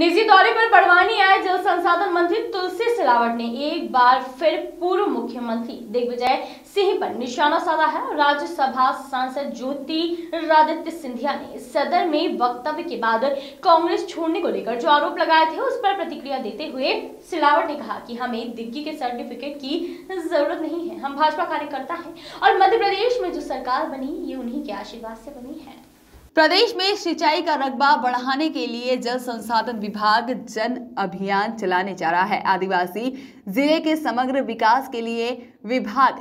निजी दौरे पर बड़वानी आए जल संसाधन मंत्री तुलसी सिलावट ने एक बार फिर पूर्व मुख्यमंत्री दिग्विजय सिंह पर निशाना साधा है। राज्यसभा सांसद ज्योति ज्योतिरादित्य सिंधिया ने सदन में वक्तव्य के बाद कांग्रेस छोड़ने को लेकर जो आरोप लगाए थे उस पर प्रतिक्रिया देते हुए सिलावट ने कहा कि हमें दिग्गी के सर्टिफिकेट की जरूरत नहीं है, हम भाजपा कार्यकर्ता है और मध्य प्रदेश में जो सरकार बनी ये उन्हीं के आशीर्वाद से बनी है। प्रदेश में सिंचाई का रकबा बढ़ाने के लिए जल संसाधन विभाग जन अभियान चलाने जा रहा है। आदिवासी जिले के समग्र विकास के लिए विभाग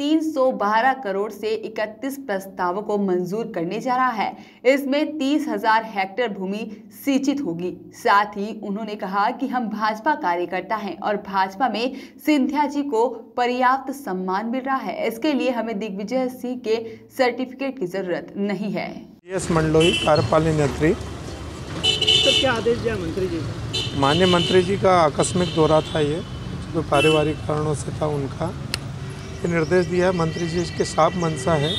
312 करोड़ से 31 प्रस्तावों को मंजूर करने जा रहा है। इसमें 30,000 हेक्टेयर भूमि सिंचित होगी। साथ ही उन्होंने कहा कि हम भाजपा कार्यकर्ता हैं और भाजपा में सिंधिया जी को पर्याप्त सम्मान मिल रहा है, इसके लिए हमें दिग्विजय सिंह के सर्टिफिकेट की जरूरत नहीं है। एस मंडलोई कार्यपालन यंत्री तो क्या आदेश दिया मंत्री जी? माननीय मंत्री जी का आकस्मिक दौरा था, ये जो पारिवारिक कारणों से था उनका निर्देश दिया। मंत्री जी के साफ मंशा है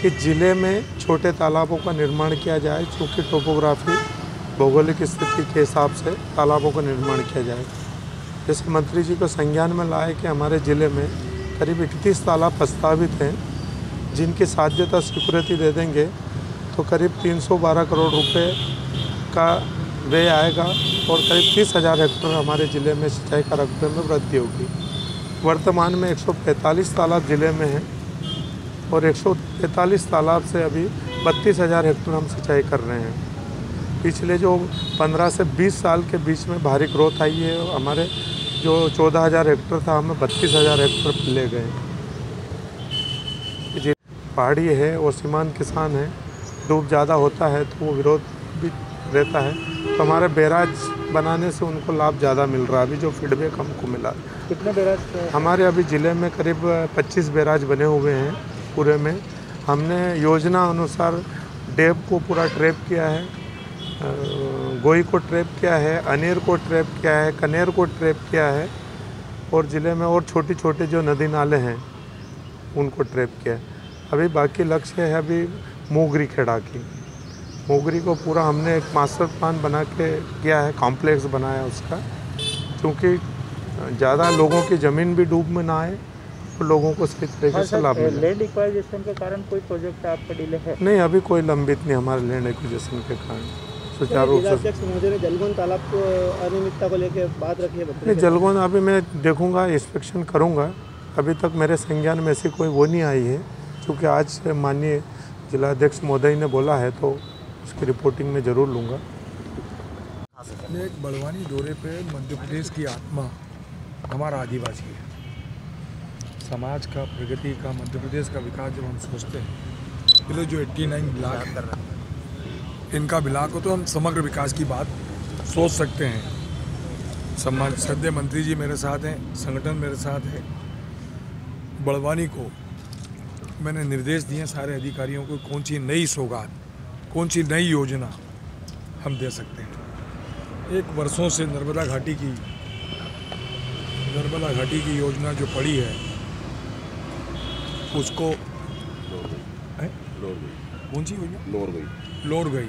कि ज़िले में छोटे तालाबों का निर्माण किया जाए, चूँकि टोपोग्राफी भौगोलिक स्थिति के हिसाब से तालाबों का निर्माण किया जाए। जैसे मंत्री जी को संज्ञान में लाए कि हमारे ज़िले में करीब 31 तालाब प्रस्तावित हैं, जिनकी साध्यता स्वीकृति दे देंगे तो करीब 312 करोड़ रुपए का व्यय आएगा और करीब 30,000 हेक्टेयर हमारे ज़िले में सिंचाई का रकबे में वृद्धि होगी। वर्तमान में 145 तालाब ज़िले में हैं और 145 तालाब से अभी 32,000 हेक्टेयर हम सिंचाई कर रहे हैं। पिछले जो 15 से 20 साल के बीच में भारी ग्रोथ आई है। हमारे जो 14,000 हेक्टेयर था हमें 32,000 हेक्टेयर ले गए। जी पहाड़ी है और सीमांत किसान है, डूब ज़्यादा होता है तो वो विरोध भी रहता है, तो हमारे बैराज बनाने से उनको लाभ ज़्यादा मिल रहा है। अभी जो फीडबैक हमको मिला, कितने बैराज हमारे अभी ज़िले में करीब 25 बैराज बने हुए हैं पूरे में। हमने योजना अनुसार डेब को पूरा ट्रैप किया है, गोई को ट्रैप किया है, अनेर को ट्रैप किया है, कनेर को ट्रैप किया है और ज़िले में और छोटे छोटे जो नदी नाले हैं उनको ट्रैप किया है। अभी बाकी लक्ष्य है अभी मोगरी खेड़ा की, मोगरी को पूरा हमने एक मास्टर प्लान बना के किया है, कॉम्प्लेक्स बनाया उसका, क्योंकि ज़्यादा लोगों की ज़मीन भी डूब में ना आए और लोगों को सही तरीके से लाभ मिले। लैंड एक्विजिशन के कारण कोई प्रोजेक्ट आपका डिले है? नहीं, अभी कोई लंबित नहीं हमारे लैंड एक्विजिशन के कारण। सुचारू रूप जलगोन तालाब को अनियमितता को लेकर बात रखी है। जलगोन अभी मैं देखूँगा, इंस्पेक्शन करूँगा। अभी तक मेरे संज्ञान में ऐसी कोई वो नहीं आई है, क्योंकि आज माननीय जिलाध्यक्ष महोदय ने बोला है तो उसकी रिपोर्टिंग में जरूर लूँगा। मैं एक बड़वानी दौरे पे मध्य प्रदेश की आत्मा हमारा आदिवासी है। समाज का, प्रगति का, मध्य प्रदेश का विकास जब हम सोचते हैं, चलो जो 89 ब्लॉक है इनका ब्लॉक हो तो हम समग्र विकास की बात सोच सकते हैं। सम्मान श्रद्धेय मंत्री जी मेरे साथ हैं, संगठन मेरे साथ है। बड़वानी को मैंने निर्देश दिए सारे अधिकारियों को कौन सी नई सौगात, कौन सी नई योजना हम दे सकते हैं। एक वर्षों से नर्मदा घाटी की योजना जो पड़ी है उसको कौन सी योजना लोर गई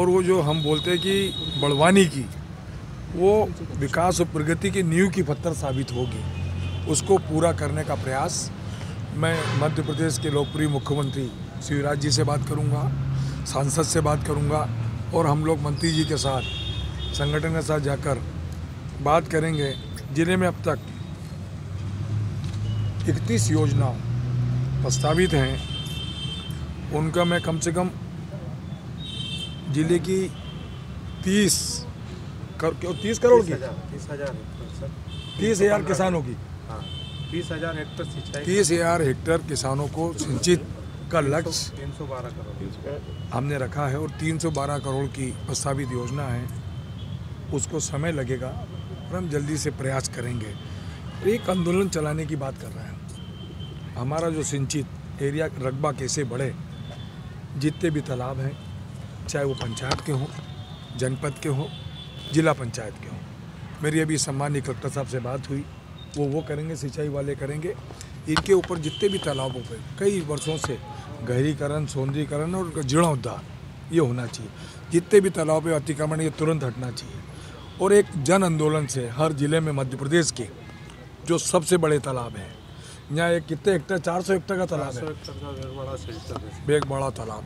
और वो जो हम बोलते हैं कि बड़वानी की वो विकास और प्रगति की नींव की पत्थर साबित होगी, उसको पूरा करने का प्रयास मैं मध्य प्रदेश के लोकप्रिय मुख्यमंत्री शिवराज जी से बात करूंगा, सांसद से बात करूंगा और हम लोग मंत्री जी के साथ, संगठन के साथ जाकर बात करेंगे। ज़िले में अब तक 31 योजनाओं प्रस्तावित हैं, उनका मैं कम से कम ज़िले की 30,000 किसानों की 30,000 हेक्टेयर किसानों को सिंचित का लक्ष्य 312 करोड़ हमने रखा है और 312 करोड़ की प्रस्तावित योजना है। उसको समय लगेगा और हम जल्दी से प्रयास करेंगे। एक आंदोलन चलाने की बात कर रहे हैं, हमारा जो सिंचित एरिया रकबा कैसे बढ़े, जितने भी तालाब हैं चाहे वो पंचायत के हों, जनपद के हों, जिला पंचायत के हों। मेरी अभी सम्माननीय कलेक्टर साहब से बात हुई, वो करेंगे, सिंचाई वाले करेंगे। इनके ऊपर जितने भी तालाबों पर कई वर्षों से गहरीकरण, सौंदर्यीकरण और जीर्णोद्धार ये होना चाहिए। जितने भी तालाब पे अतिक्रमण ये तुरंत हटना चाहिए और एक जन आंदोलन से हर ज़िले में मध्य प्रदेश के जो सबसे बड़े तालाब हैं, यहाँ एक कितने हेक्टर 400 हेक्टर का तालाब है, बेग बड़ा तालाब,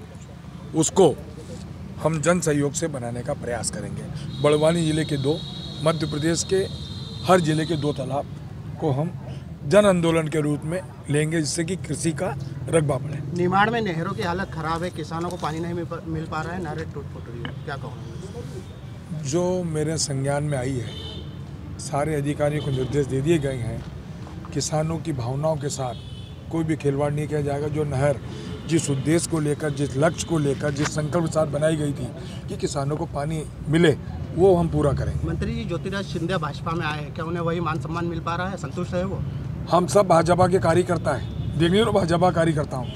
उसको हम जन सहयोग से बनाने का प्रयास करेंगे। बड़वानी ज़िले के 2, मध्य प्रदेश के हर ज़िले के 2 तालाब को हम जन आंदोलन के रूप में लेंगे, जिससे कि कृषि का रकबा बढ़े। निर्माण में नहरों की हालत ख़राब है, किसानों को पानी नहीं मिल पा रहा है, नहरें टूट फूट रही है, क्या कहूँ? जो मेरे संज्ञान में आई है, सारे अधिकारियों को निर्देश दे दिए गए हैं, किसानों की भावनाओं के साथ कोई भी खिलवाड़ नहीं किया जाएगा। जो नहर जिस उद्देश्य को लेकर, जिस लक्ष्य को लेकर, जिस संकल्प के साथ बनाई गई थी कि किसानों को पानी मिले, वो हम पूरा करेंगे। मंत्री जी, ज्योतिराज सिंधिया भाजपा में आए हैं, क्या उन्हें वही मान सम्मान मिल पा रहा है, संतुष्ट है वो? हम सब भाजपा के कार्यकर्ता है, देखिए और भाजपा कार्यकर्ता हूँ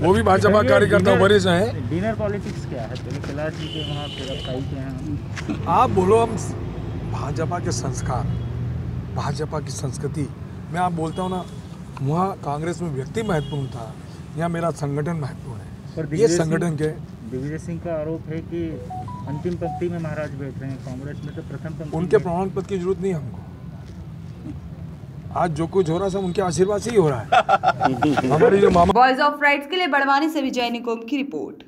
वो भी भाजपा कार्यकर्ता वरिष्ठ हैं। डिनर पॉलिटिक्स क्या है आप बोलो? हम भाजपा के संस्कार, भाजपा की संस्कृति, मैं आप बोलता हूँ ना, वहाँ कांग्रेस में व्यक्ति महत्वपूर्ण था, यहाँ मेरा संगठन महत्वपूर्ण है। और ये संगठन के दिग्विजय सिंह का आरोप है कि अंतिम पंक्ति में महाराज बैठ रहे हैं कांग्रेस में, तो प्रथम पंक्ति उनके प्रमाण पत्र की जरूरत नहीं है हमको। आज जो कुछ हो रहा है सब उनके आशीर्वाद से ही हो रहा है। हमारी जो वॉइस ऑफ राइट्स के लिए बड़वानी से विजय निकोम की रिपोर्ट।